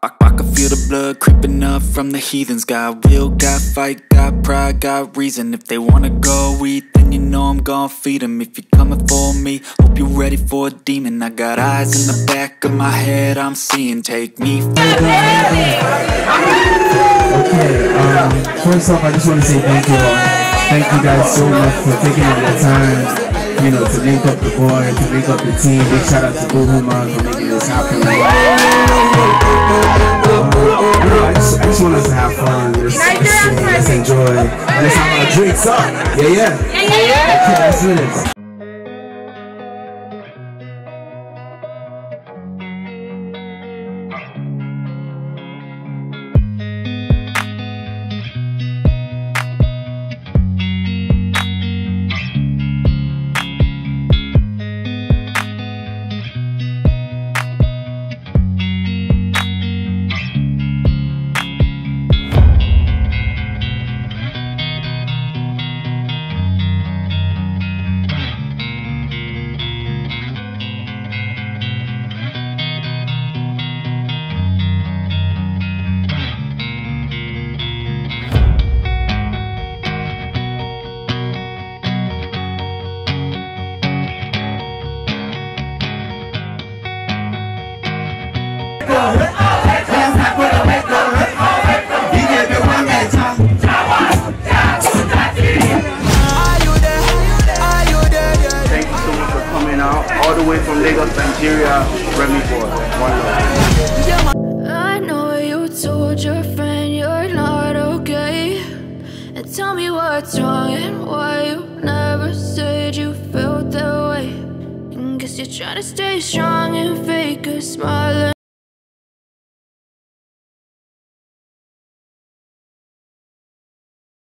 I can feel the blood creeping up from the heathens. Got will, got fight, got pride, got reason. If they wanna go eat, then you know I'm gon' feed them. If you're coming for me, hope you're ready for a demon. I got eyes in the back of my head, I'm seeing. Take me for first off, I just wanna say thank you all. Thank you guys so much for taking out the time, you know, to link up the board, to link up the team. Big shout out to boohooMAN for making this happen. I just want us to have fun, let's enjoy, let's have our drinks up, yeah. Let's do this. From Lagos, Nigeria, Remy Boy. I know you told your friend you're not okay, and tell me what's wrong and why you never said you felt that way. And guess you're trying to stay strong and fake a smile.